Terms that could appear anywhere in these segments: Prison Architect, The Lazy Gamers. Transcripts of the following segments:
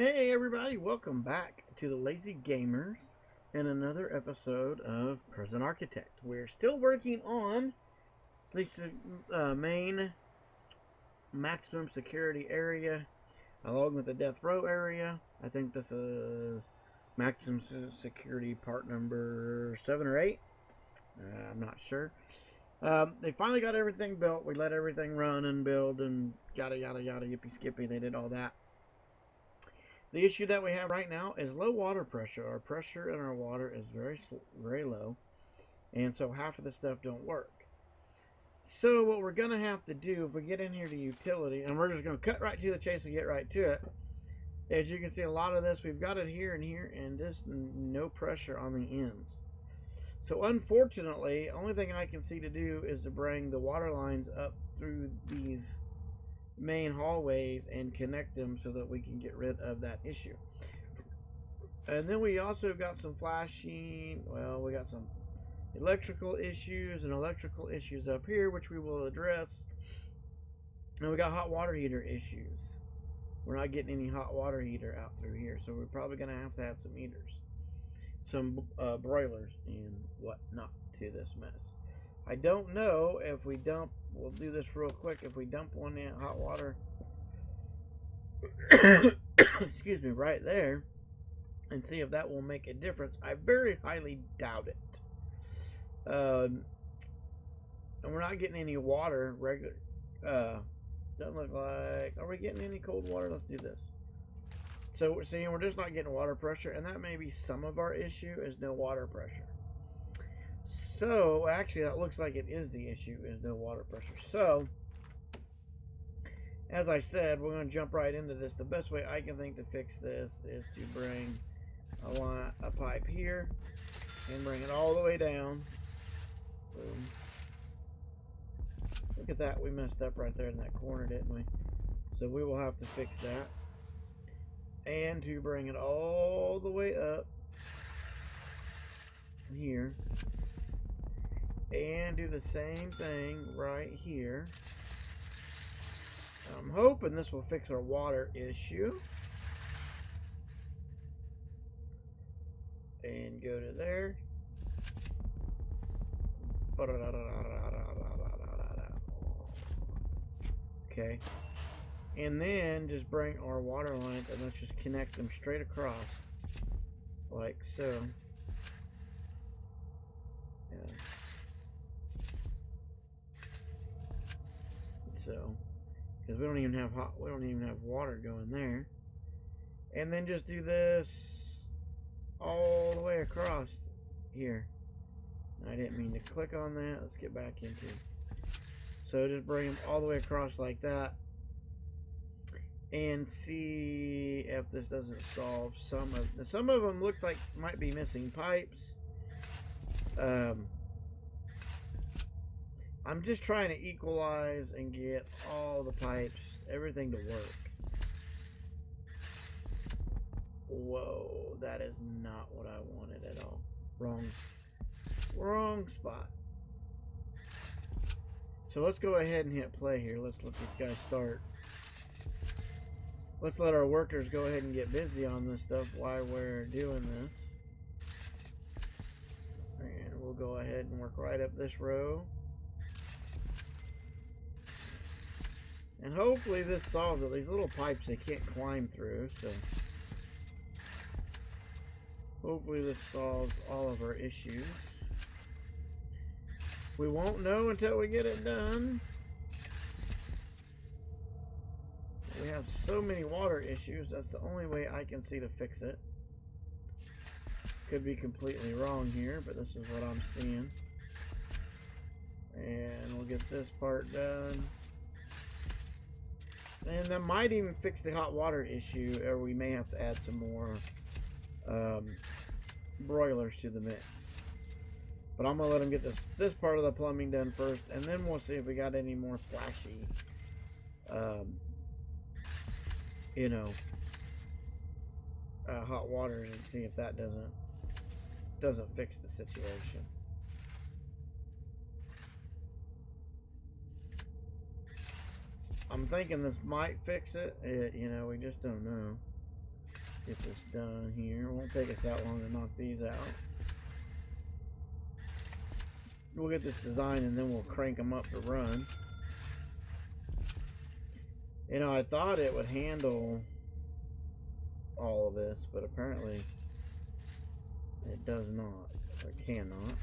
Hey everybody, welcome back to the Lazy Gamers and another episode of Prison Architect. We're still working on at least the main maximum security area along with the death row area. I think this is maximum security part number 7 or 8. I'm not sure. They finally got everything built. We let everything run and build and yada yada yada yippee skippy. They did all that. The issue that we have right now is low water pressure. Our pressure in our water is very low, and so half of the stuff don't work. So what we're gonna have to do, if we get in here to utility, and we're just gonna cut right to the chase and get right to it. As you can see, a lot of this we've got it here and here, and just no pressure on the ends. So unfortunately, only thing I can see to do is to bring the water lines up through these main hallways and connect them so that we can get rid of that issue. And then we also got some flashing, well, we got some electrical issues and electrical issues up here, which we will address. And we got hot water heater issues. We're not getting any hot water heater out through here, so we're probably going to have some heaters, some broilers and whatnot to this mess. I don't know if we dump, we'll do this real quick, if we dump one in hot water, excuse me, right there, and see if that will make a difference. I very highly doubt it. And we're not getting any water, regular, doesn't look like, are we getting any cold water? Let's do this. So we're seeing, we're just not getting water pressure, and that may be some of our issue is no water pressure. So, actually, that looks like it is the issue, is no water pressure. So, as I said, we're going to jump right into this. The best way I can think to fix this is to bring a pipe here and bring it all the way down. Boom. Look at that. We messed up right there in that corner, didn't we? So, we will have to fix that. And to bring it all the way up here. And do the same thing right here. I'm hoping this will fix our water issue. And go to there. Okay. And then just bring our water lines and let's just connect them straight across. Like so. Yeah. So, because we don't even have water going there, and then just do this all the way across here. I didn't mean to click on that. Let's get back into it. So just bring them all the way across like that, and see if this doesn't solve some of them. Look like might be missing pipes. I'm just trying to equalize and get all the pipes, everything to work. Whoa, that is not what I wanted at all. Wrong spot. So let's go ahead and hit play here. Let's let this guy start. Let's let our workers go ahead and get busy on this stuff while we're doing this. And we'll go ahead and work right up this row. And hopefully this solves it. These little pipes they can't climb through, so hopefully this solves all of our issues. We won't know until we get it done. We have so many water issues, that's the only way I can see to fix it. Could be completely wrong here, but this is what I'm seeing. And we'll get this part done. And that might even fix the hot water issue, or we may have to add some more broilers to the mix. But I'm going to let them get this part of the plumbing done first, and then we'll see if we got any more flashy, hot water, and see if that doesn't fix the situation. I'm thinking this might fix it. We just don't know. get this done here. It won't take us that long to knock these out. We'll get this design and then we'll crank them up to run. You know, I thought it would handle all of this, but apparently it does not, or cannot.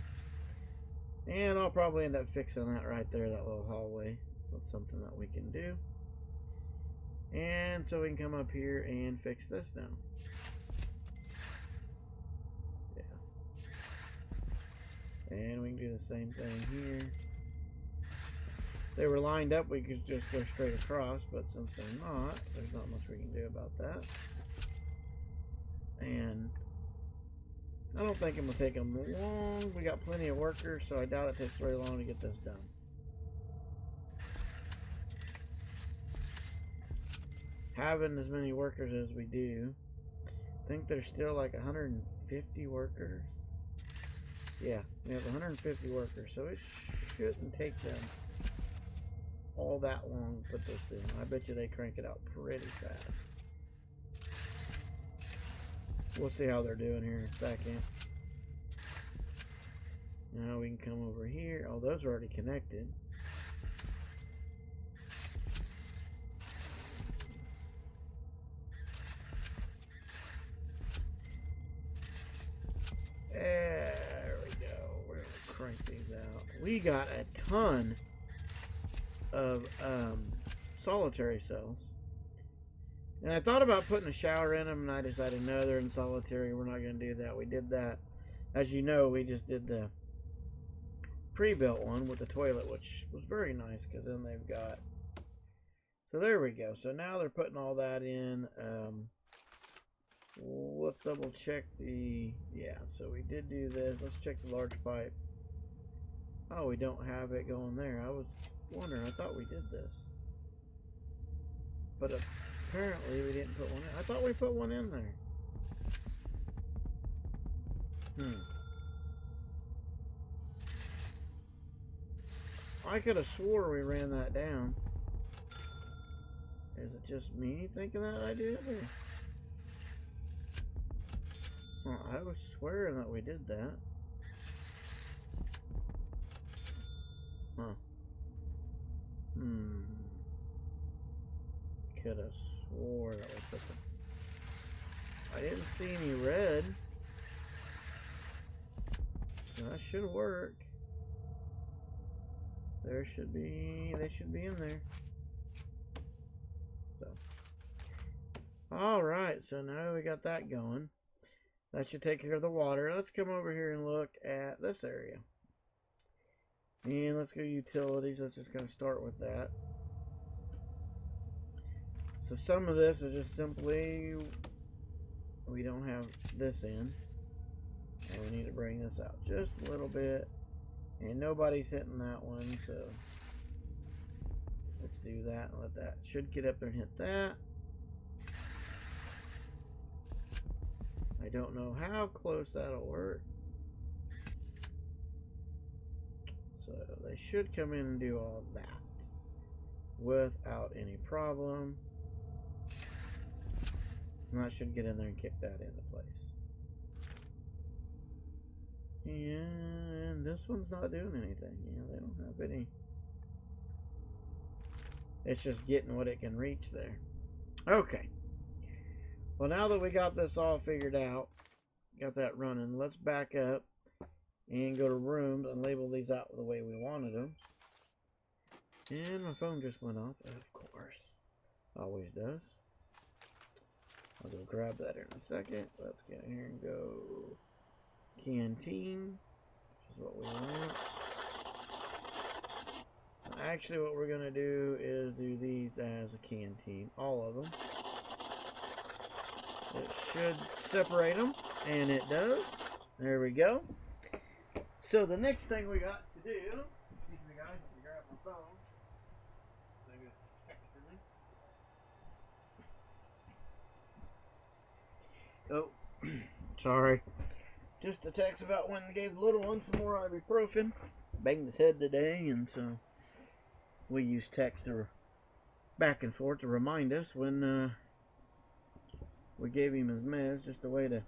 And I'll probably end up fixing that right there, that little hallway. That's something that we can do. And so we can come up here and fix this now. Yeah. And we can do the same thing here. If they were lined up, we could just go straight across, but since they're not, there's not much we can do about that. And I don't think I'm going to take them long. We got plenty of workers, so I doubt it takes very long to get this done. Having as many workers as we do, I think there's still like 150 workers. Yeah, we have 150 workers, so it shouldn't take them all that long to put this in. I bet you they crank it out pretty fast. We'll see how they're doing here in a second. Now we can come over here. Oh, those are already connected. There we go. We're gonna crank these out. We got a ton of solitary cells. And I thought about putting a shower in them, and I decided, no, they're in solitary. We're not going to do that. We did that. As you know, we just did the pre-built one with the toilet, which was very nice, because then they've got... So there we go. So now they're putting all that in. Let's double check the... Yeah, so we did do this. Let's check the large pipe. Oh, we don't have it going there. I was wondering. I thought we did this. But... apparently we didn't put one in. I thought we put one in there. I could have swore we ran that down. Is it just me thinking that I did? Or? Well, I was swearing that we did that. Huh. Could have swore that was something. I didn't see any red. Now that should work. There should be. They should be in there. So. All right. So now we got that going. That should take care of the water. Let's come over here and look at this area. And let's go utilities. Let's just kind of start with that. So some of this is just simply, we don't have this in, and we need to bring this out just a little bit, and nobody's hitting that one, so let's do that and let that, should get up there and hit that. I don't know how close that'll work, so they should come in and do all that without any problem. And I should get in there and kick that into place. And this one's not doing anything. Yeah, they don't have any. It's just getting what it can reach there. Okay. Well, now that we got this all figured out, got that running, let's back up and go to rooms and label these out the way we wanted them. And my phone just went off, of course. Always does. I'll go grab that in a second. Let's get in here and go canteen, which is what we want. Actually, what we're going to do is do these as a canteen, all of them. It should separate them, and it does. There we go. So the next thing we got to do, excuse me guys, let me grab my phone. So I'm going to text me. Oh, sorry. Just a text about when I gave the little one some more ibuprofen. Banged his head today, and so we use text to back and forth to remind us when we gave him his meds, just a way to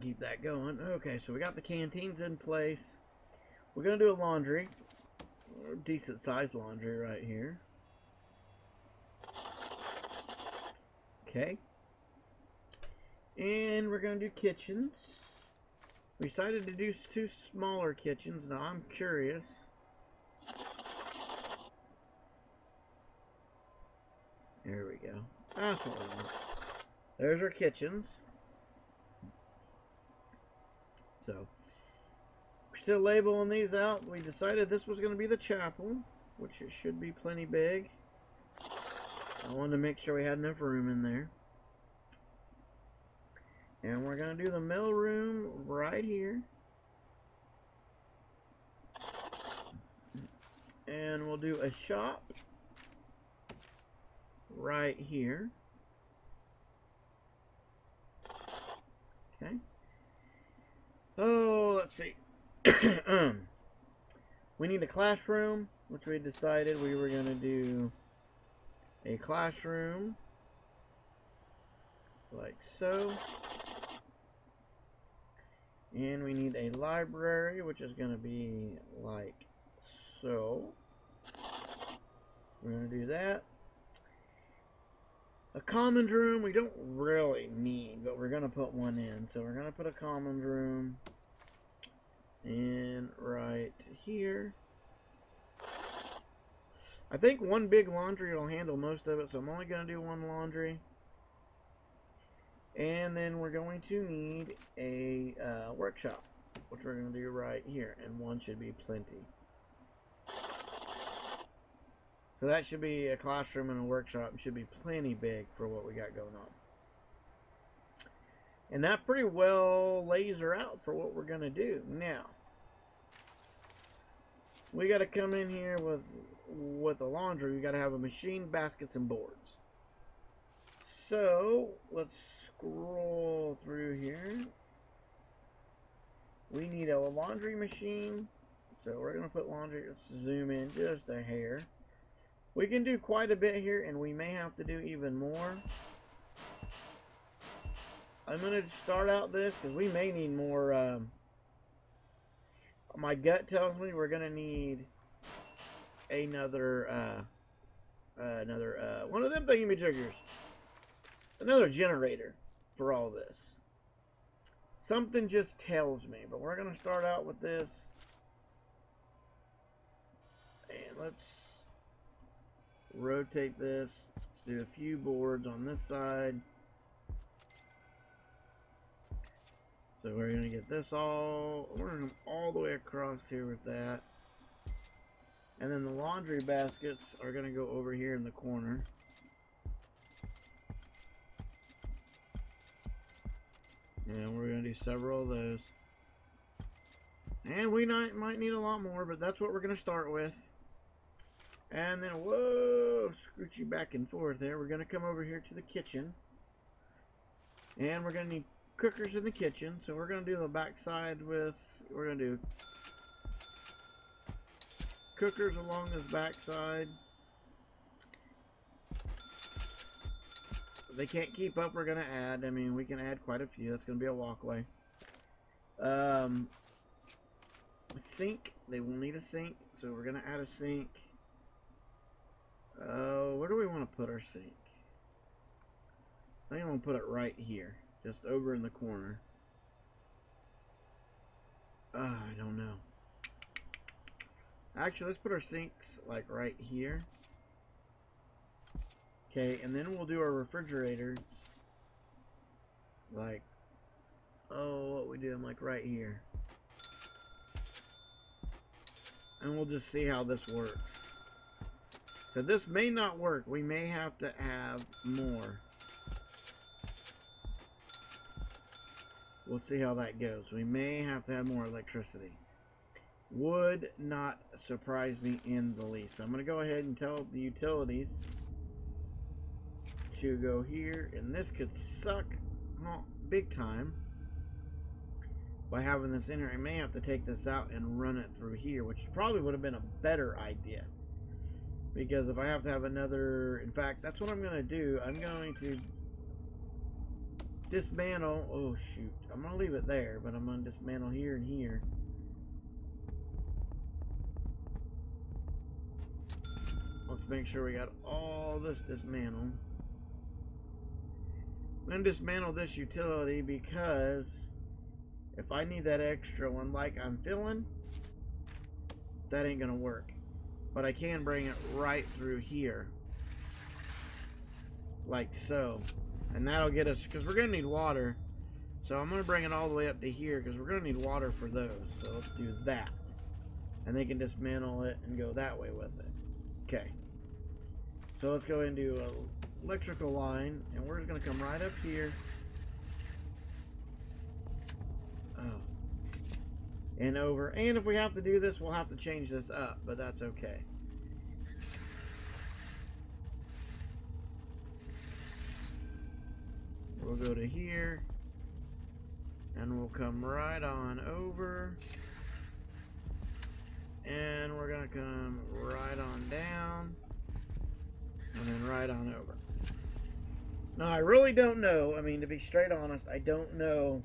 keep that going. Okay, so we got the canteens in place. We're going to do a laundry. Decent sized laundry right here. Okay. And we're going to do kitchens. We decided to do two smaller kitchens. Now I'm curious. There we go. That's what we want. There's our kitchens. So, we're still labeling these out. We decided this was going to be the chapel, which it should be plenty big. I wanted to make sure we had enough room in there. And we're going to do the mill room right here. And we'll do a shop right here. Okay. Oh, let's see. We need a classroom, which we decided we were going to do a classroom like so. And we need a library, which is going to be like so. We're going to do that. A commons room we don't really need, but we're going to put one in. So we're going to put a commons room in right here. I think one big laundry will handle most of it, so I'm only going to do one laundry. And then we're going to need a workshop, which we're going to do right here, and one should be plenty. So that should be a classroom and a workshop. It should be plenty big for what we got going on. And that pretty well lays her out for what we're going to do. Now, we got to come in here with the laundry. We got to have a machine, baskets, and boards. So, let's scroll through here. We need a laundry machine, so we're going to put laundry. Let's zoom in just a hair. We can do quite a bit here, and we may have to do even more. I'm going to start out this because we may need more. My gut tells me we're going to need another one of them thingy-majiggers. Another generator for all this. Something just tells me, but we're going to start out with this. And let's rotate this. Let's do a few boards on this side. So we're going to get this all, we're going to come all the way across here with that. And then the laundry baskets are going to go over here in the corner. And we're going to do several of those. And we might need a lot more, but that's what we're going to start with. And then, whoa, scooch you back and forth there. We're going to come over here to the kitchen. And we're going to need cookers in the kitchen. So we're going to do the back side with, we're going to do cookers along this back side. They can't keep up. We're going to add, I mean, we can add quite a few. That's going to be a walkway. A sink. They will need a sink. So we're going to add a sink. Oh, where do we want to put our sink? I think I'm going to put it right here. Just over in the corner. I don't know. Actually, let's put our sinks like right here. Okay, and then we'll do our refrigerators. Like, oh, what we do, I'm like right here. And we'll just see how this works. So this may not work. We may have to have more. We'll see how that goes. We may have to have more electricity. Would not surprise me in the least. So I'm going to go ahead and tell the utilities to go here. And this could suck big time by having this in here. I may have to take this out and run it through here, which probably would have been a better idea. Because if I have to have another... In fact, that's what I'm going to do. I'm going to dismantle... Oh, shoot. I'm going to leave it there, but I'm going to dismantle here and here. Let's make sure we got all this dismantled. I'm going to dismantle this utility because if I need that extra one like I'm feeling, that ain't going to work. But I can bring it right through here. Like so. And that'll get us, because we're going to need water. So I'm going to bring it all the way up to here, because we're going to need water for those. So let's do that. And they can dismantle it and go that way with it. Okay. So let's go into an electrical line. And we're just going to come right up here. Oh. And over, and if we have to do this, we'll have to change this up, but that's okay. We'll go to here, and we'll come right on over, and we're gonna come right on down, and then right on over. Now, I really don't know, I mean, to be straight honest, I don't know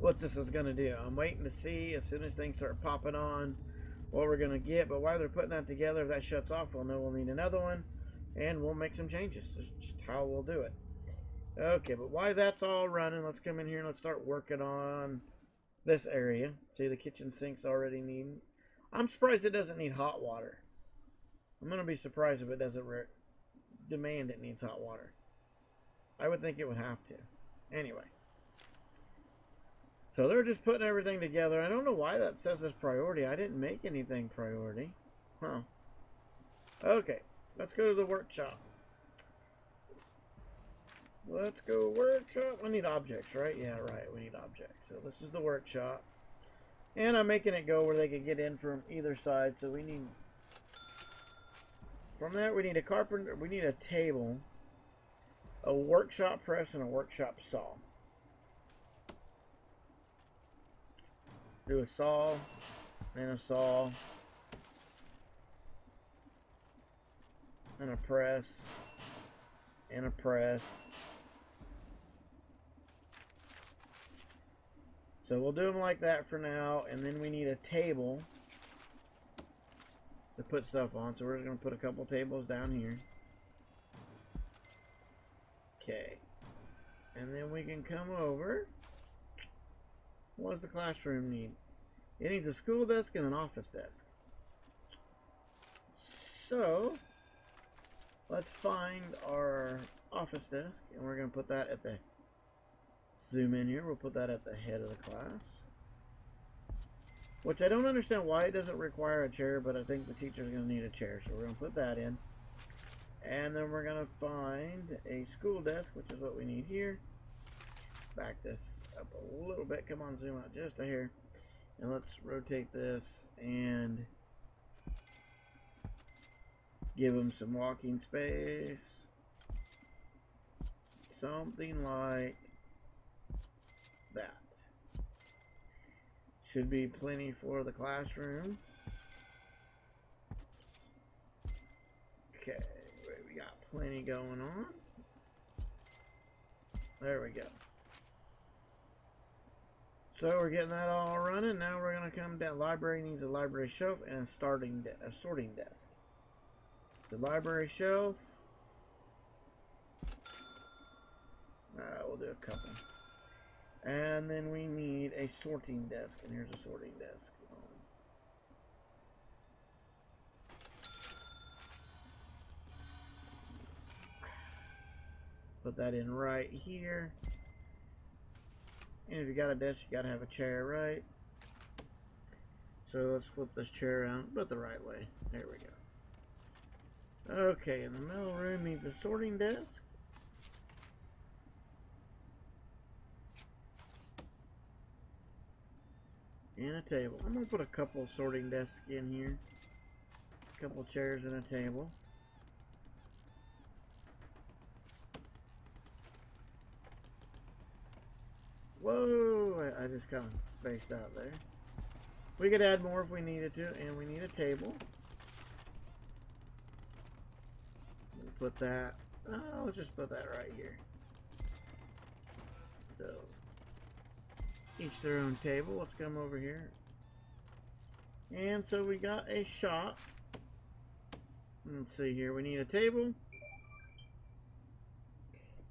what this is going to do. I'm waiting to see as soon as things start popping on what we're going to get. But while they're putting that together, if that shuts off, we'll know we'll need another one. And we'll make some changes. That's just how we'll do it. Okay, but while that's all running, let's come in here and let's start working on this area. See, the kitchen sink's already needing. I'm surprised it doesn't need hot water. I'm going to be surprised if it doesn't demand it needs hot water. I would think it would have to. Anyway. So they're just putting everything together. I don't know why that says it's priority. I didn't make anything priority. Huh. Okay. Let's go to the workshop. Let's go workshop. We need objects, right? Yeah, right. We need objects. So this is the workshop. And I'm making it go where they can get in from either side. So we need... From that, we need a carpenter. We need a table. A workshop press and a workshop saw. Do a saw, and a saw, and a press, and a press. So we'll do them like that for now, and then we need a table to put stuff on. So we're just going to put a couple tables down here. Okay. And then we can come over. What does the classroom need? It needs a school desk and an office desk. So, let's find our office desk, and we're going to put that at the... Zoom in here, we'll put that at the head of the class. Which I don't understand why it doesn't require a chair, but I think the teacher's going to need a chair, so we're going to put that in. And then we're going to find a school desk, which is what we need here. Back this up a little bit. Come on, zoom out just a hair. And let's rotate this and give them some walking space. Something like that. Should be plenty for the classroom. Okay, we got plenty going on. There we go. So we're getting that all running. Now we're going to come down. Library needs a library shelf and a sorting desk. The library shelf. Alright, we'll do a couple. And then we need a sorting desk. And here's a sorting desk. Put that in right here. And if you got a desk, you got to have a chair, right? So let's flip this chair around, but the right way. There we go. Okay, and the middle room needs a sorting desk. And a table. I'm going to put a couple sorting desks in here. A couple chairs and a table. Whoa, I just kind of spaced out there. We could add more if we needed to, and we need a table. put that, I'll just put that right here. So, each their own table. Let's come over here. And so we got a shop. Let's see here. We need a table,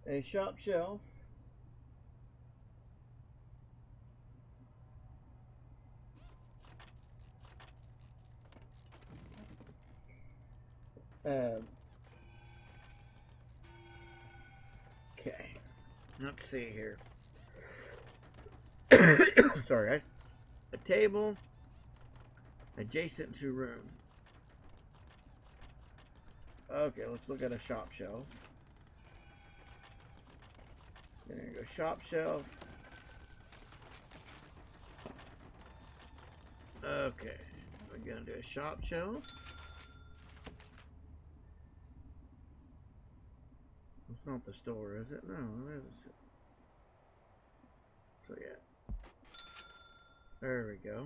a shop shelf, okay, let's see here. Sorry guys. A table adjacent to room. Okay, let's look at a shop shelf. There you go, shop shelf. Okay, we're gonna do a shop shelf. It's not the store, is it? No, it is. So yeah, there we go.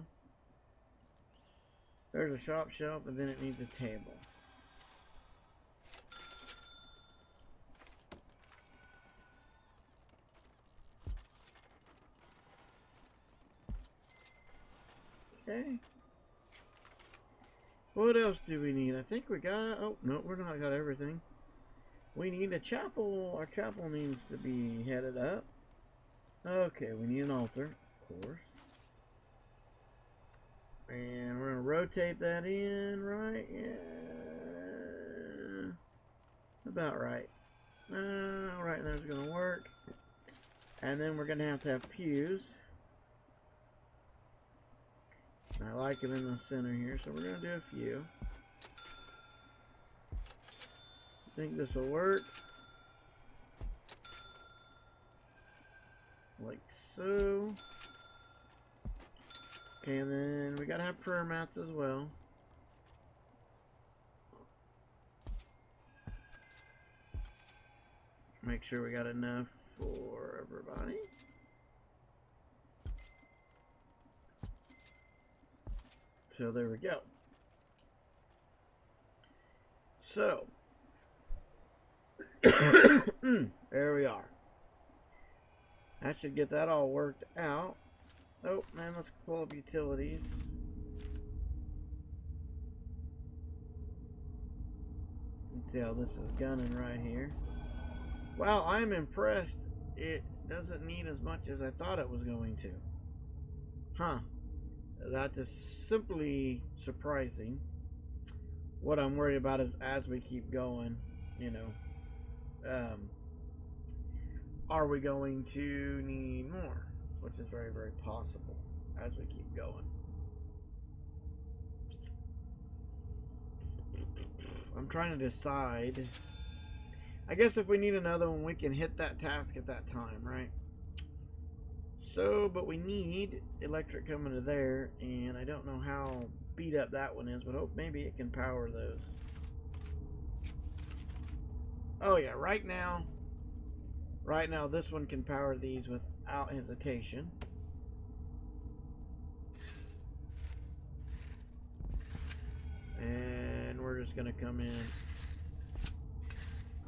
There's a shop shelf, and then it needs a table. Okay. What else do we need? I think we got... Oh, no, we're not got everything. We need a chapel. Our chapel needs to be headed up. Okay, we need an altar, of course. And we're going to rotate that in, right? Yeah. About right. Alright, that's going to work. And then we're going to have pews. I like them in the center here, so we're going to do a few. I think this will work. Like so. Okay, and then we got to have prayer mats as well. Make sure we got enough for everybody. So there we go. So there we are. That should get that all worked out. Oh man, let's pull up utilities. Let's see how this is gunning right here. Wow, I'm impressed. It doesn't need as much as I thought it was going to. Huh. That is simply surprising. What I'm worried about is as we keep going, you know, are we going to need more? Which is very, very possible as we keep going. I'm trying to decide. I guess if we need another one, we can hit that task at that time, right? So, but we need electric coming to there, and I don't know how beat up that one is, but hope maybe it can power those. Oh yeah, right now this one can power these without hesitation. And we're just gonna come in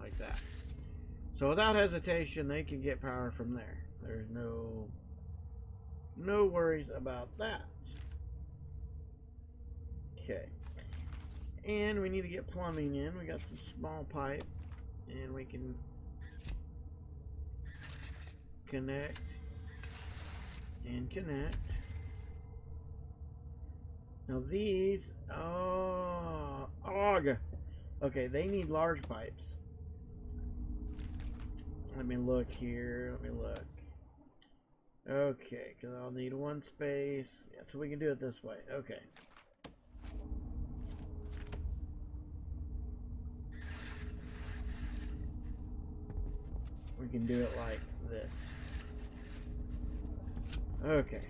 like that. So without hesitation, they can get power from there. There's no worries about that. Okay. And we need to get plumbing in. We got some small pipe, and we can connect and connect. Now these, okay, they need large pipes. Let me look here. Let me look. Okay, because I'll need one space. Yeah, so we can do it this way. Okay. We can do it like this. Okay.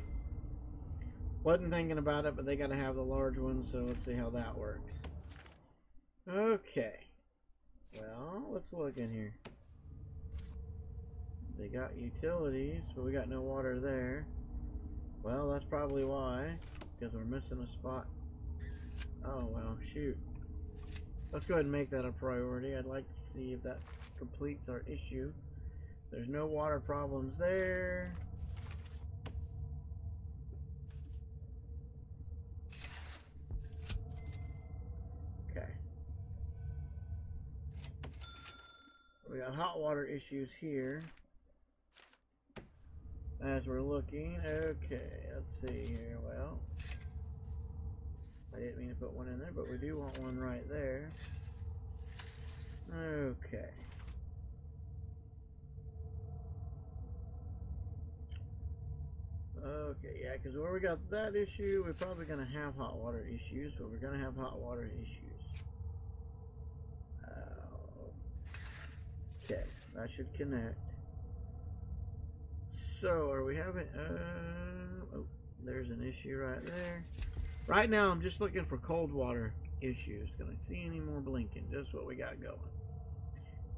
Wasn't thinking about it, but they got to have the large one, so let's see how that works. Okay. Well, let's look in here. They got utilities, but we got no water there. Well, that's probably why, because we're missing a spot. Oh well, shoot. Let's go ahead and make that a priority. I'd like to see if that completes our issue. There's no water problems there. Okay. We got hot water issues here as we're looking. Okay, let's see here. Well, I didn't mean to put one in there, but we do want one right there. Okay. Okay, yeah, because where we got that issue, we're probably going to have hot water issues, but we're going to have hot water issues. Okay, that should connect. So, are we having... oh, there's an issue right there. Right now, I'm just looking for cold water issues. Can I see any more blinking? Just what we got going.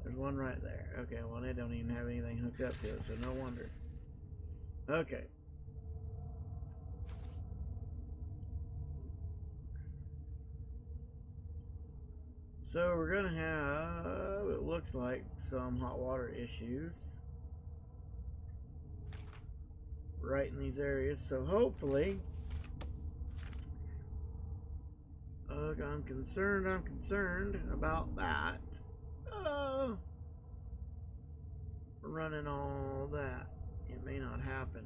There's one right there. Okay, well, they don't even have anything hooked up to it, so no wonder. Okay. So, we're going to have, it looks like, some hot water issues right in these areas. So, hopefully... I'm concerned about that. Running all that. It may not happen.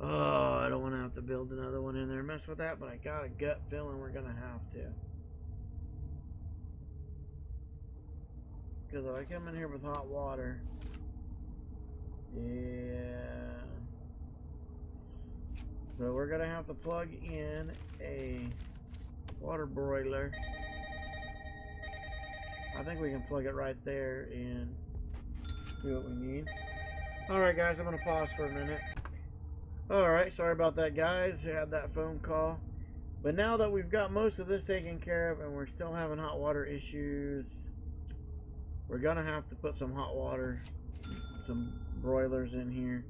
Oh, I don't want to have to build another one in there and mess with that, but I got a gut feeling we're going to have to. Because if I come in here with hot water, yeah. So we're going to have to plug in a... water boiler. I think we can plug it right there and do what we need. Alright guys, I'm going to pause for a minute. Alright, sorry about that guys. I had that phone call. But now that we've got most of this taken care of and we're still having hot water issues, we're going to have to put some hot water, some broilers in here.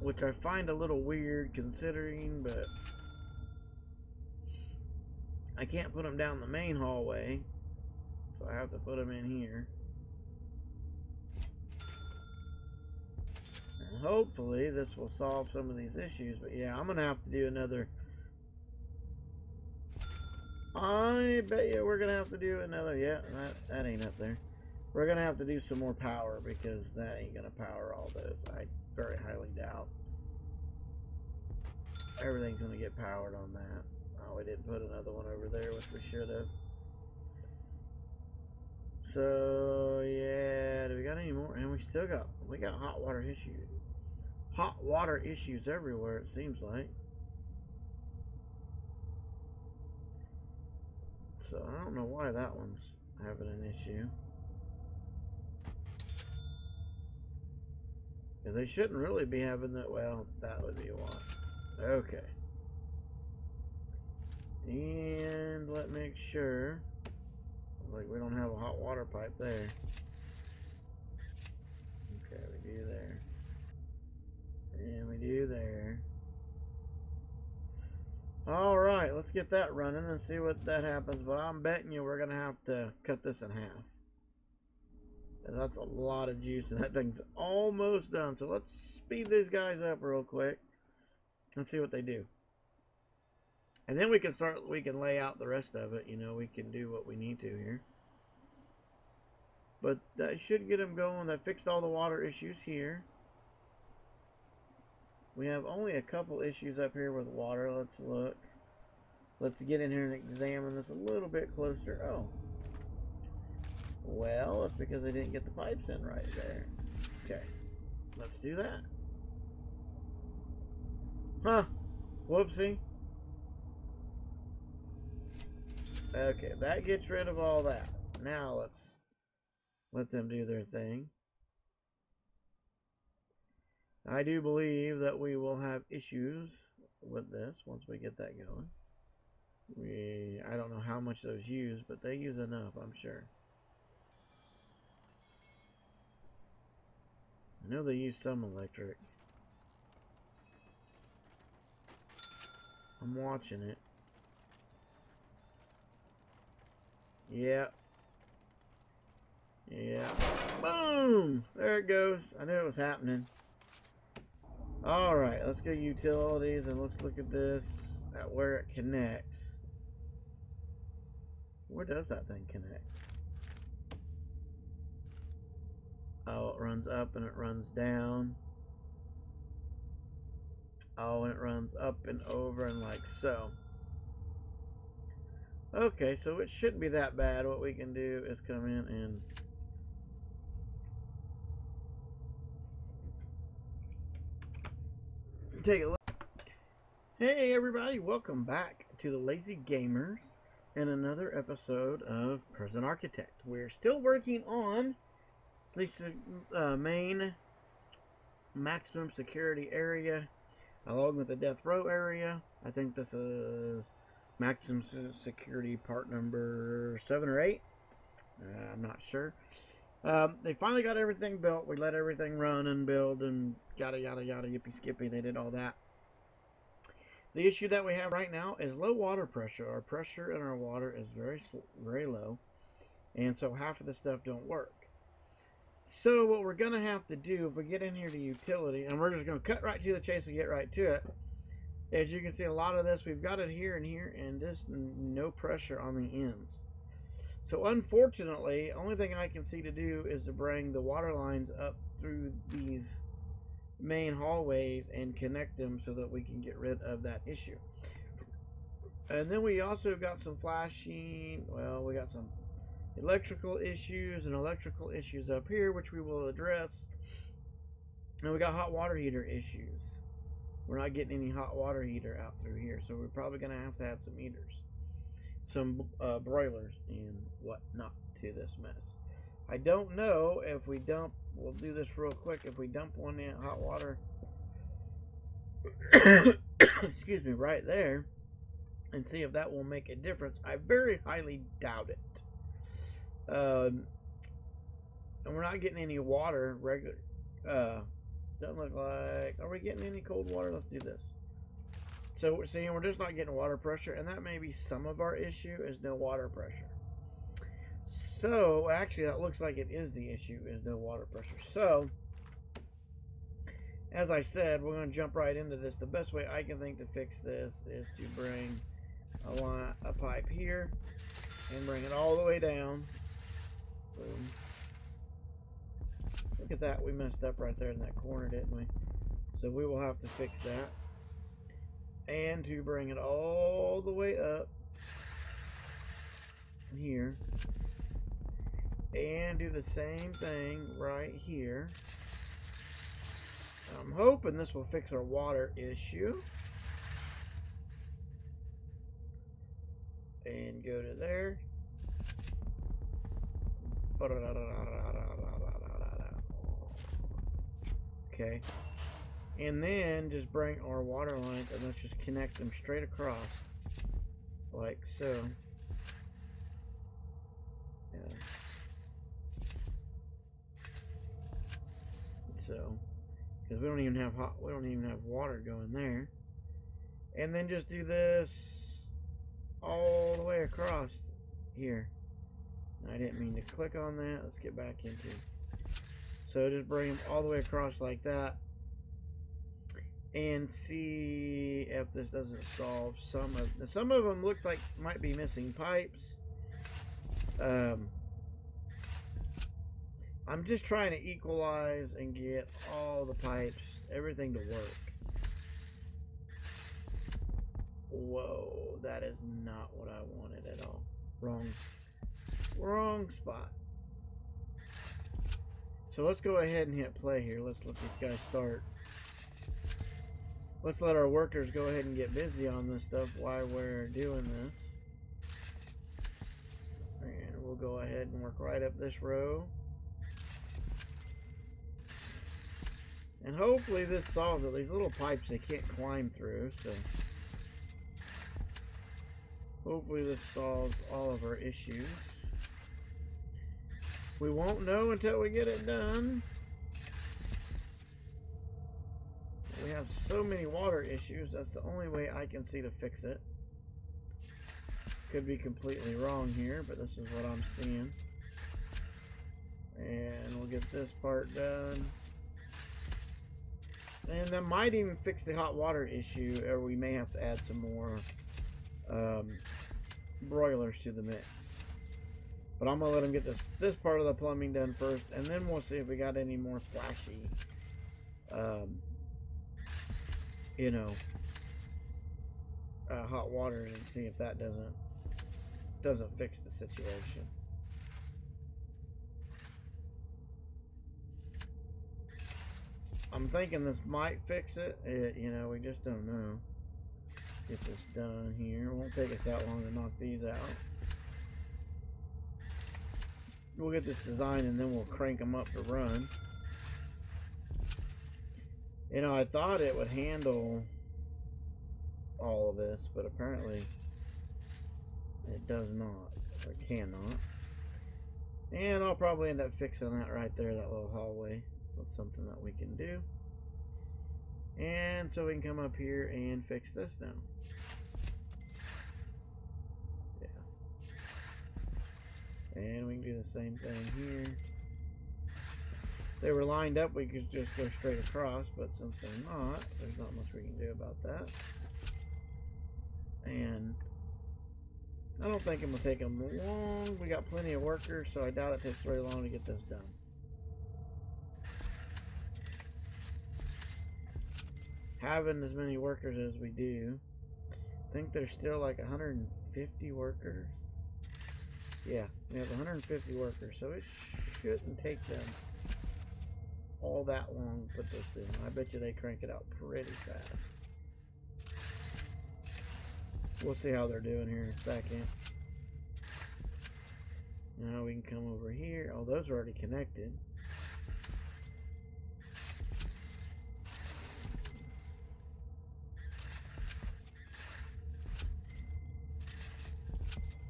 Which I find a little weird considering, but... I can't put them down the main hallway, so I have to put them in here. And hopefully this will solve some of these issues, but yeah, I'm going to have to do another... I bet you we're going to have to do another... Yeah, that ain't up there. We're going to have to do some more power, because that ain't going to power all those. I very highly doubt. Everything's going to get powered on that. Oh, we didn't put another one over there, which we should have. So, yeah, do we got any more? And we still got, we got hot water issues. Hot water issues everywhere, it seems like. So, I don't know why that one's having an issue. And they shouldn't really be having that, well, that would be why. Okay. And let's make sure, like, we don't have a hot water pipe there. Okay, we do there. And we do there. Alright, let's get that running and see what that happens. But I'm betting you we're going to have to cut this in half. That's a lot of juice and that thing's almost done. So let's speed these guys up real quick and see what they do. And then we can start, we can lay out the rest of it, you know, we can do what we need to here. But that should get them going. That fixed all the water issues here. We have only a couple issues up here with water. Let's look. Let's get in here and examine this a little bit closer. Oh. Well, it's because they didn't get the pipes in right there. Okay. Let's do that. Huh. Whoopsie. Okay, that gets rid of all that. Now let's let them do their thing. I do believe that we will have issues with this once we get that going. I don't know how much those use, but they use enough, I'm sure. I know they use some electric. I'm watching it. Yeah. Yeah. Boom! There it goes. I knew it was happening. Alright, let's go utilities and let's look at this at where it connects. Where does that thing connect? Oh, it runs up and it runs down. Oh, and it runs up and over and like so. Okay, so it shouldn't be that bad. What we can do is come in and take a look. Hey everybody, welcome back to the Lazy Gamers and another episode of Prison Architect. We're still working on at least the main maximum security area along with the death row area. I think this is maximum security part number 7 or 8. I'm not sure. They finally got everything built. We let everything run and build and yada yada yada yippee skippy. They did all that. The issue that we have right now is low water pressure. Our pressure in our water is very low, and so half of the stuff don't work. So what we're gonna have to do if we get in here to utility, and we're just gonna cut right to the chase and get right to it. As you can see, a lot of this we've got it here, and just no pressure on the ends. So unfortunately, only thing I can see to do is to bring the water lines up through these main hallways and connect them so that we can get rid of that issue. And then we also got some flashing, well, we got some electrical issues and electrical issues up here, which we will address. And we got hot water heater issues. We're not getting any hot water heater out through here, so we're probably going to have some heaters. Some broilers and whatnot to this mess. I don't know if we dump, we'll do this real quick, if we dump one in hot water excuse me, right there, and see if that will make a difference. I very highly doubt it. And we're not getting any water regular. Doesn't look like, are we getting any cold water? Let's do this. So we're seeing we're just not getting water pressure, and that may be some of our issue is no water pressure. So actually that looks like it is the issue is no water pressure. So as I said, we're going to jump right into this. The best way I can think to fix this is to bring a pipe here and bring it all the way down. Boom. Look at that, we messed up right there in that corner, didn't we? So we will have to fix that. And to bring it all the way up here and do the same thing right here. I'm hoping this will fix our water issue. And go to there. Okay. And then just bring our water lines and let's just connect them straight across like so. Yeah. So because we don't even have water going there. And then just do this all the way across here. I didn't mean to click on that. Let's get back into it. So just bring them all the way across like that. And see if this doesn't solve some of them. Look like might be missing pipes. I'm just trying to equalize and get all the pipes, everything to work. Whoa, that is not what I wanted at all. Wrong spot. So let's go ahead and hit play here. Let's let this guy start. Let's let our workers go ahead and get busy on this stuff while we're doing this. And we'll go ahead and work right up this row. And hopefully this solves it. These little pipes they can't climb through, so hopefully this solves all of our issues. We won't know until we get it done. We have so many water issues, that's the only way I can see to fix it. Could be completely wrong here, but this is what I'm seeing. And we'll get this part done. And that might even fix the hot water issue, or we may have to add some more broilers to the mix. But I'm going to let them get this part of the plumbing done first, and then we'll see if we got any more flashy, hot water, and see if that doesn't fix the situation. I'm thinking this might fix it. We just don't know. Get this done here. It won't take us that long to knock these out. We'll get this design and then we'll crank them up to run. I thought it would handle all of this, but apparently it does not, or cannot. And I'll probably end up fixing that right there, that little hallway. That's something that we can do. And so we can come up here and fix this now. Yeah. And we can do the same thing here. If they were lined up, we could just go straight across, but since they're not, there's not much we can do about that. And I don't think it will take them long. We got plenty of workers, so I doubt it takes very long to get this done. Having as many workers as we do, I think there's still like 150 workers. Yeah, we have 150 workers, so it shouldn't take them all that long to put this in. I bet you they crank it out pretty fast. We'll see how they're doing here in a second. Now we can come over here. Oh, those are already connected.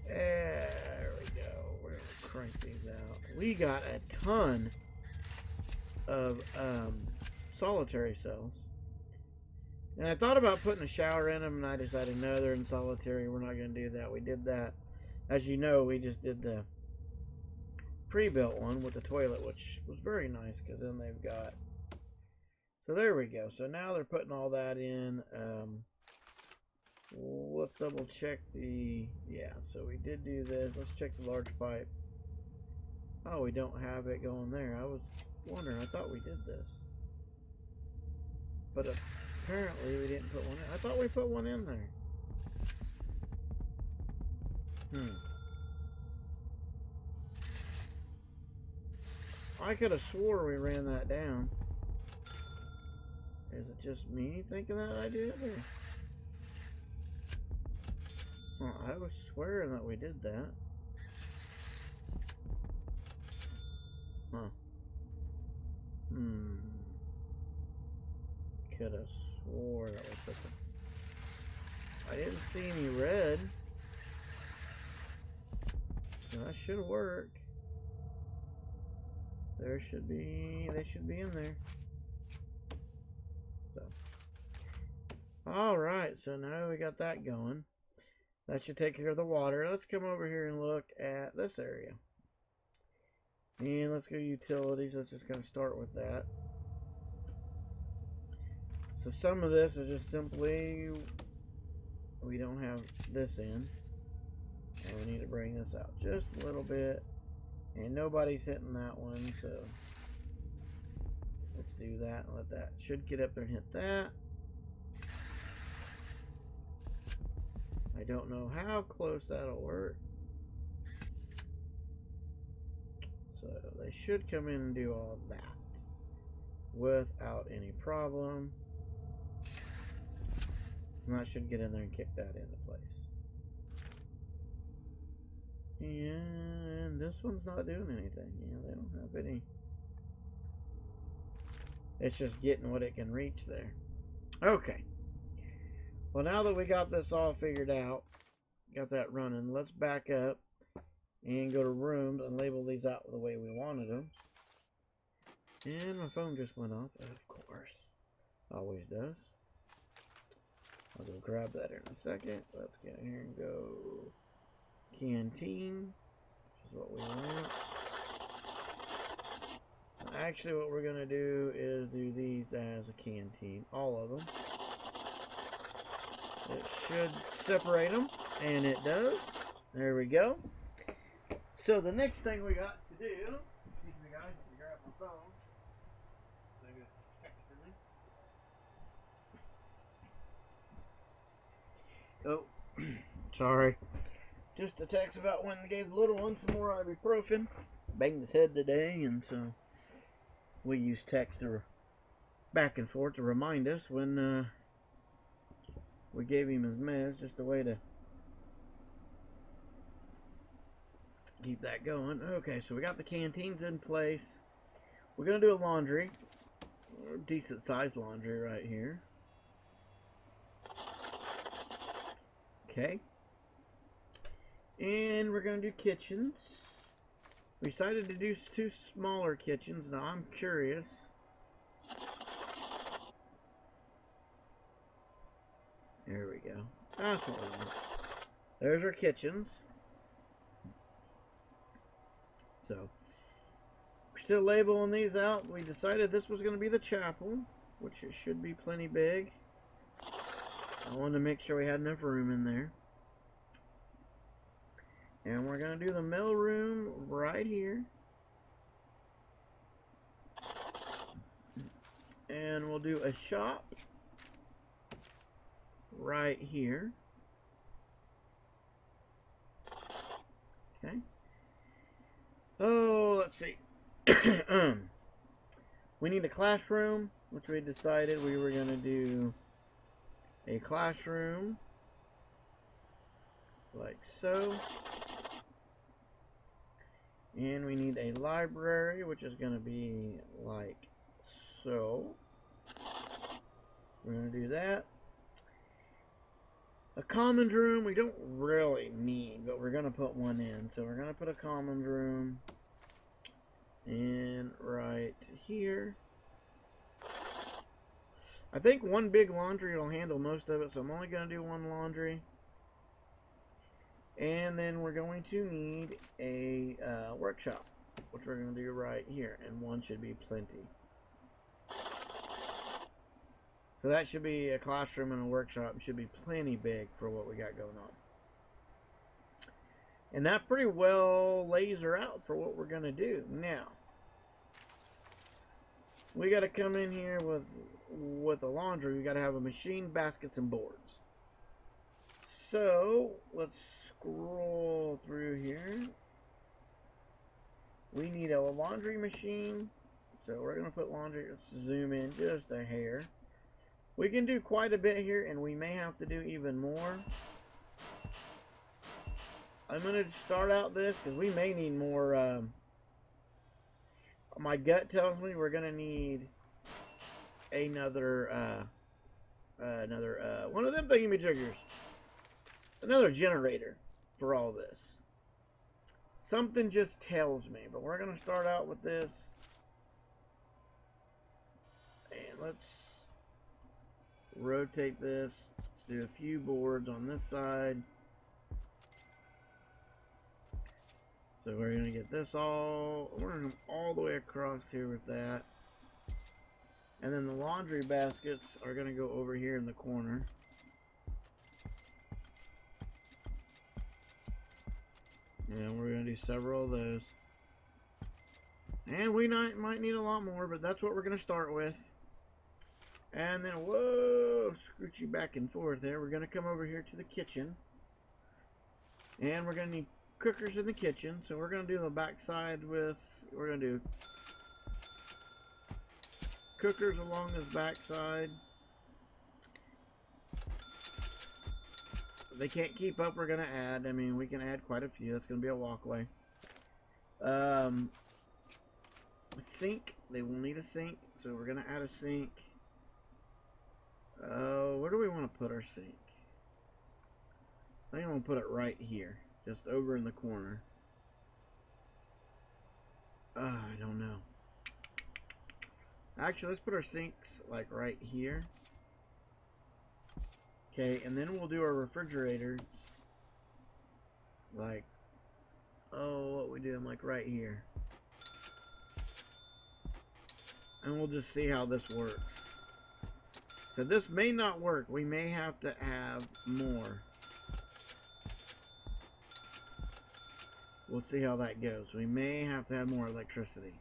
There we go. We're going to crank these out. We got a ton of solitary cells. And I thought about putting a shower in them, and I decided, no, they're in solitary. We're not going to do that. We did that. As you know, we just did the pre-built one with the toilet, which was very nice because then they've got... So there we go. So now they're putting all that in... Let's double check the... Yeah, so we did do this. Let's check the large pipe. Oh, we don't have it going there. I was wondering. I thought we did this. But apparently we didn't put one in. I thought we put one in there. I could have swore we ran that down. Is it just me thinking that I did? Or... I was swearing that we did that. Huh. Could have swore that we put them. I didn't see any red. So that should work. They should be in there. So. Alright, so now we got that going. That should take care of the water. Let's come over here and look at this area. And let's go utilities. Let's just kind of start with that. So some of this is just simply we don't have this in. And we need to bring this out just a little bit. And nobody's hitting that one, so let's do that and let that should get up there and hit that. I don't know how close that'll work. So they should come in and do all that without any problem. And I should get in there and kick that into place. And this one's not doing anything. They don't have any. It's just getting what it can reach there. Okay. Well, now that we got this all figured out, got that running, let's back up and go to rooms and label these out the way we wanted them. And my phone just went off, of course. Always does. I'll go grab that here in a second. Let's get in here and go Canteen, which is what we want. Actually, what we're going to do is do these as a canteen, all of them. It should separate them, and it does. There we go. So the next thing we got to do, excuse me guys, I grab my phone. So I got text in me. Oh, sorry. Just a text about when I gave the little one some more ibuprofen. Banged his head today, and so we use text to back and forth to remind us when we gave him his meds, just a way to keep that going. Okay, so we got the canteens in place. We're going to do a laundry, decent sized laundry right here. Okay. And we're going to do kitchens. We decided to do two smaller kitchens. Now I'm curious. There we go. That's what we want. There's our kitchens. So we're still labeling these out. We decided this was going to be the chapel, which it should be plenty big. I wanted to make sure we had enough room in there. And we're going to do the mail room right here. And we'll do a shop right here. Okay. Oh, let's see. We need a classroom, which we decided we were going to do a classroom like so. And we need a library, which is going to be like so. We're going to do that. A commons room we don't really need, but we're going to put one in. So we're going to put a commons room in right here. I think one big laundry will handle most of it, so I'm only going to do one laundry. And then we're going to need a workshop, which we're going to do right here, and one should be plenty. So that should be a classroom and a workshop. It should be plenty big for what we got going on. And that pretty well lays her out for what we're going to do. Now, we got to come in here with the laundry. We got to have a machine, baskets, and boards. So let's scroll through here. We need a laundry machine, so we're going to put laundry. Let's zoom in just a hair. We can do quite a bit here, and we may have to do even more. I'm going to start out this because we may need more. My gut tells me we're going to need another one of them thingamajiggers. Another generator for all this. Something just tells me, but we're going to start out with this. And let's rotate this. Let's do a few boards on this side. So we're going to get this all, we're going to come all the way across here with that. And then the laundry baskets are going to go over here in the corner. And we're going to do several of those. And we might need a lot more, but that's what we're going to start with. And then, whoa, scooch you back and forth there. We're going to come over here to the kitchen. And we're going to need cookers in the kitchen. So we're going to do the back side with, we're going to do cookers along this back side. They can't keep up. We're going to add, I mean, we can add quite a few. That's going to be a walkway. A sink. They will need a sink. So we're going to add a sink. Where do we want to put our sink? I think I'm going to put it right here. Just over in the corner. I don't know. Actually, let's put our sinks like right here. Okay, and then we'll do our refrigerators like, oh, what we doing, like right here. And we'll just see how this works. So this may not work. We may have to have more. We'll see how that goes. We may have to have more electricity.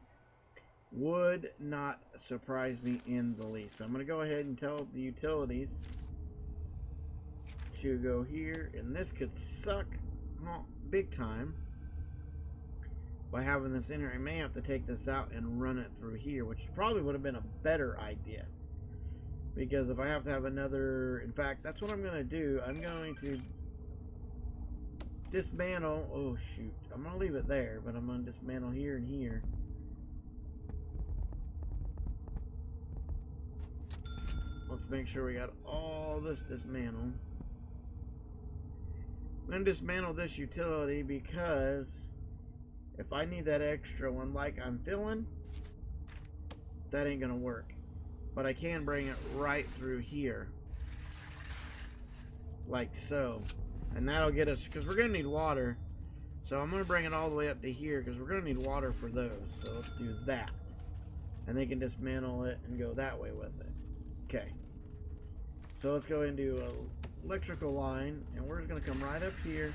Would not surprise me in the least. So I'm going to go ahead and tell the utilities to go here. And this could suck big time. By having this in here, I may have to take this out and run it through here, which probably would have been a better idea. Because if I have to have another... In fact, that's what I'm going to do. I'm going to dismantle... Oh, shoot. I'm going to leave it there, but I'm going to dismantle here and here. Let's make sure we got all this dismantled. I'm going to dismantle this utility because... if I need that extra one like I'm feeling, that ain't gonna work. But I can bring it right through here. Like so. And that'll get us, because we're gonna need water. So I'm gonna bring it all the way up to here, because we're gonna need water for those. So let's do that. And they can dismantle it and go that way with it. Okay. So let's go into an electrical line, and we're just gonna come right up here.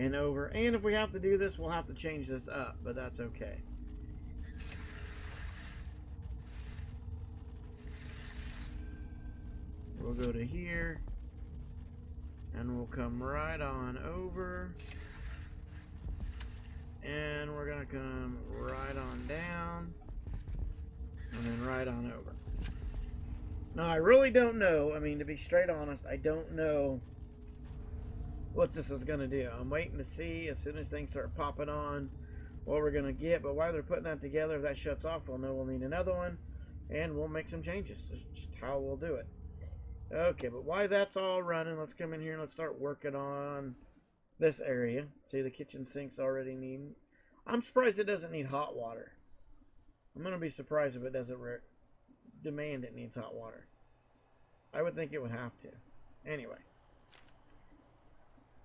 And over, and if we have to do this, we'll have to change this up, but that's okay. We'll go to here, and we'll come right on over, and we're gonna come right on down, and then right on over. Now, I really don't know, I mean, to be straight honest, I don't know what this is going to do. I'm waiting to see as soon as things start popping on what we're going to get. But while they're putting that together, if that shuts off, we'll know we'll need another one. And we'll make some changes. That's just how we'll do it. Okay, but while that's all running, let's come in here and let's start working on this area. See, the kitchen sink's already needing. I'm surprised it doesn't need hot water. I'm going to be surprised if it doesn't demand it needs hot water. I would think it would have to. Anyway.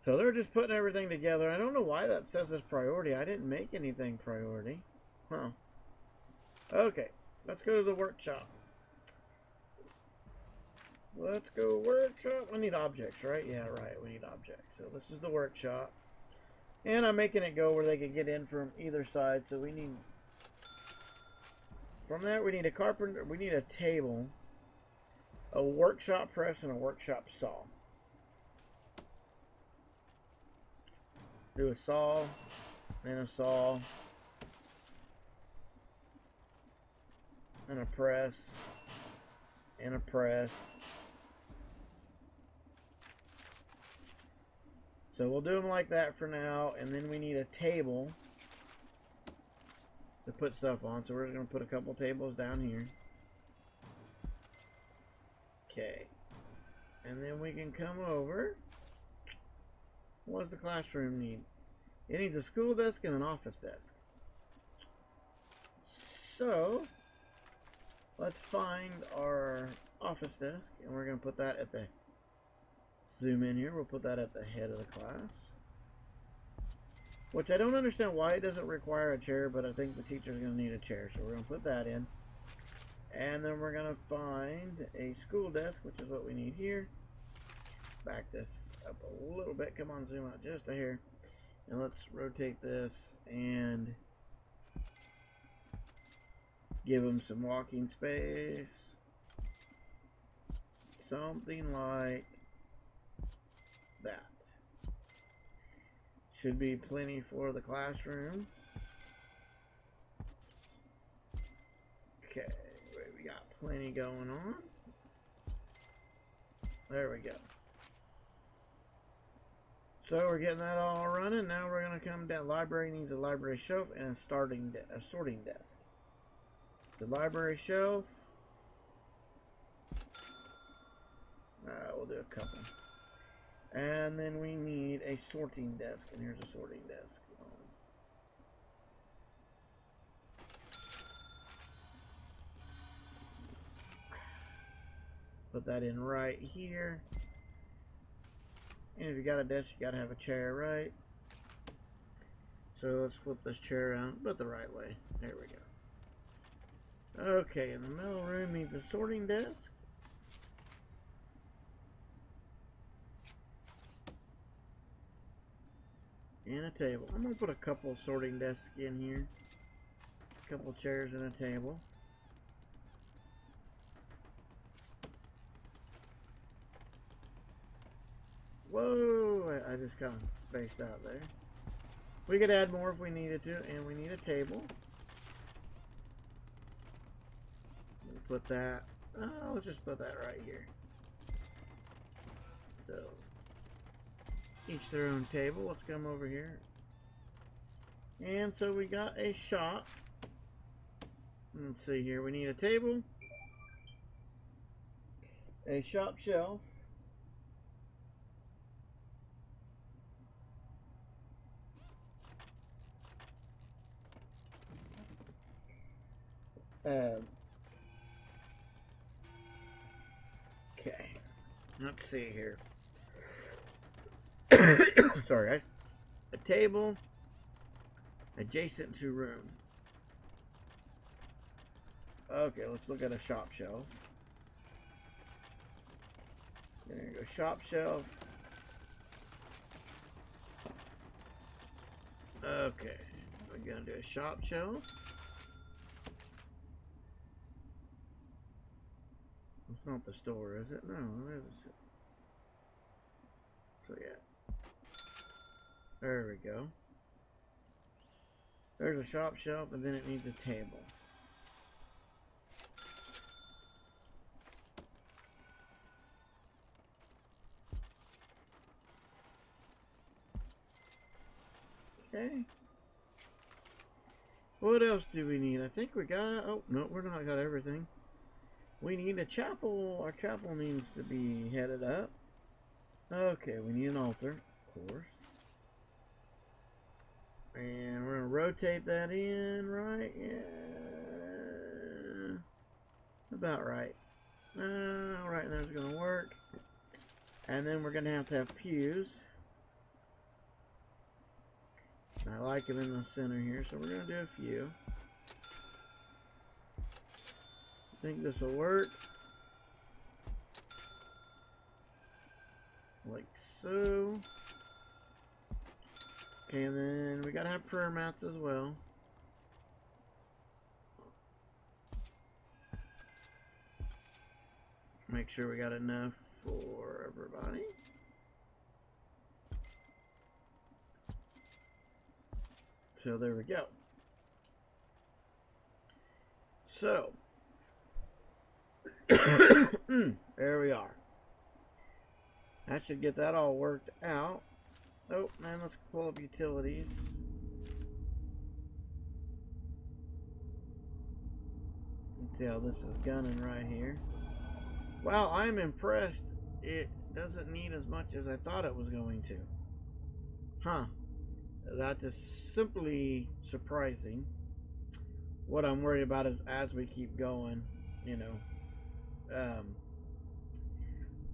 So they're just putting everything together. I don't know why that says it's priority. I didn't make anything priority. Huh. Okay. Let's go to the workshop. Let's go workshop. We need objects, right? Yeah, right. We need objects. So this is the workshop. And I'm making it go where they can get in from either side. So we need... from that, we need a carpenter. We need a table. A workshop press and a workshop saw. Do a saw, then a saw, and a press, and a press. So we'll do them like that for now, and then we need a table to put stuff on. So we're going to put a couple tables down here. Okay. And then we can come over. What does the classroom need? It needs a school desk and an office desk. So, let's find our office desk, and we're going to put that at the... zoom in here, we'll put that at the head of the class. Which I don't understand why it doesn't require a chair, but I think the teacher's going to need a chair, so we're going to put that in. And then we're going to find a school desk, which is what we need here. Back this up a little bit. Come on, zoom out just a hair. And let's rotate this and give them some walking space. Something like that. Should be plenty for the classroom. Okay, we got plenty going on. There we go. So we're getting that all running. Now we're going to come down. Library needs a library shelf and a sorting desk. The library shelf. We'll do a couple. And then we need a sorting desk. And here's a sorting desk. Put that in right here. And if you got a desk, you gotta have a chair, right? So let's flip this chair around, but the right way. There we go. Okay, in the middle room needs a sorting desk. And a table. I'm gonna put a couple sorting desks in here. A couple chairs and a table. Whoa! I just kind of spaced out there. We could add more if we needed to, and we need a table. We'll put that. Let's just put that right here. So, each their own table. Let's come over here. And so we got a shop. Let's see here. We need a table, a shop shelf, okay, let's see here. Sorry guys. A table adjacent to room. Okay, let's look at a shop shelf. There you go, shop shelf. Okay, we're gonna do a shop shelf. It's not the store, is it? No, where is it? So yeah, there we go. There's a shop shelf, and then it needs a table. Okay. What else do we need? I think we got. Oh no, we're not got everything. We need a chapel. Our chapel needs to be headed up. Okay, we need an altar, of course. And we're going to rotate that in, right? Yeah. About right. Right, that's going to work. And then we're going to have pews. And I like them in the center here, so we're going to do a few. I think this will work, like so. Okay, and then we gotta have prayer mats as well. Make sure we got enough for everybody. So there we go. So there we are. That should get that all worked out. Oh man, let's pull up utilities. Let's see how this is gunning right here. Wow, I'm impressed. It doesn't need as much as I thought it was going to. Huh. That is simply surprising. What I'm worried about is as we keep going, you know,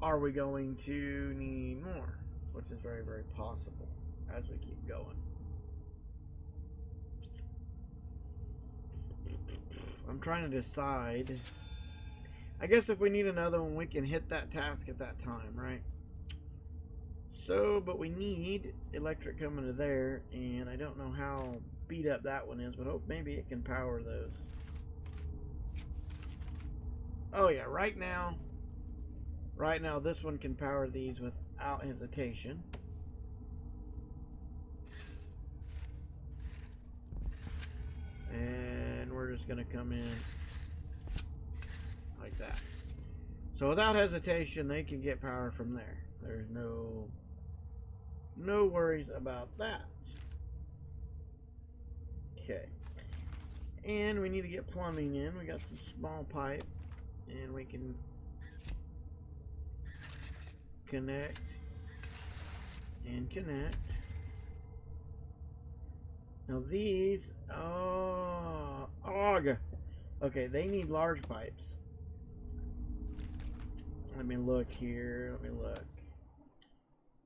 are we going to need more, which is very, very possible as we keep going. I'm trying to decide. I guess if we need another one, we can hit that task at that time, right? So, but we need electric coming to there, and I don't know how beat up that one is, but hope maybe it can power those. Oh yeah, right now this one can power these without hesitation. And we're just gonna come in like that. So without hesitation, they can get power from there. There's no worries about that. Okay. And we need to get plumbing in. We got some small pipe. And we can connect and connect. Now these, okay, they need large pipes. Let me look here.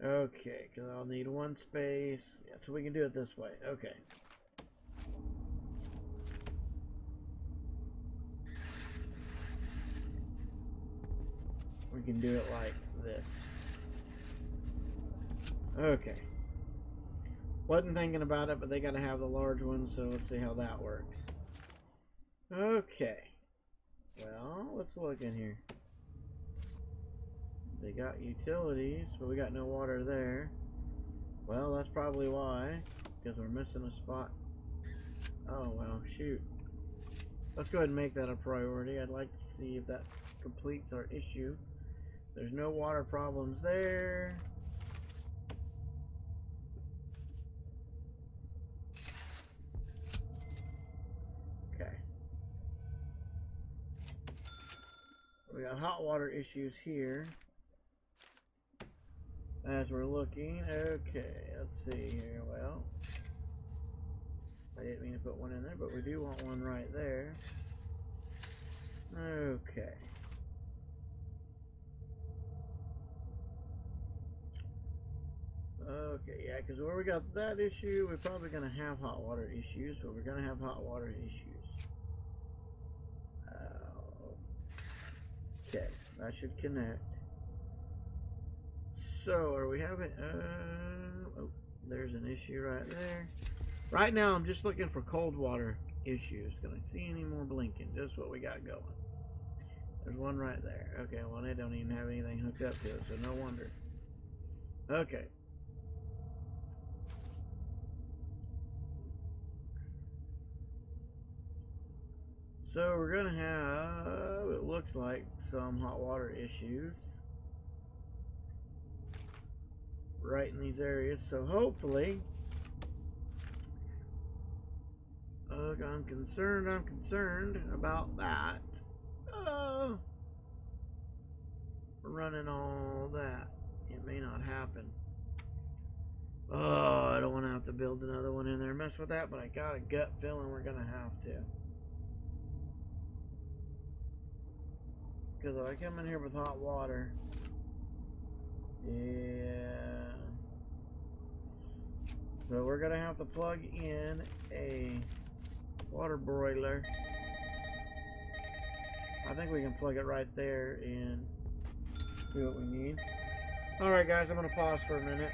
Okay, because I'll need one space. Yeah, so we can do it this way. Okay. We can do it like this. Okay. Wasn't thinking about it, but they gotta have the large one, so let's see how that works. Okay. Well, let's look in here. They got utilities, but we got no water there. Well, that's probably why, because we're missing a spot. Oh, well, shoot. Let's go ahead and make that a priority. I'd like to see if that completes our issue. There's no water problems there. Okay. We got hot water issues here as we're looking. Okay, let's see here. Well, I didn't mean to put one in there, but we do want one right there. Okay. Okay, yeah, because where we got that issue, we're probably going to have hot water issues, but we're going to have hot water issues. Okay, that should connect. So, are we having... oh, there's an issue right there. Right now, I'm just looking for cold water issues. Can I see any more blinking? Just what we got going. There's one right there. Okay, well, they don't even have anything hooked up to it, so no wonder. Okay. So we're gonna have, it looks like, some hot water issues right in these areas. So hopefully, I'm concerned about that. Running all that, it may not happen. Oh, I don't want to have to build another one in there and mess with that, but I got a gut feeling we're gonna have to. Because if I come in here with hot water, yeah. So we're gonna have to plug in a water boiler. I think we can plug it right there and do what we need. Alright guys, I'm gonna pause for a minute.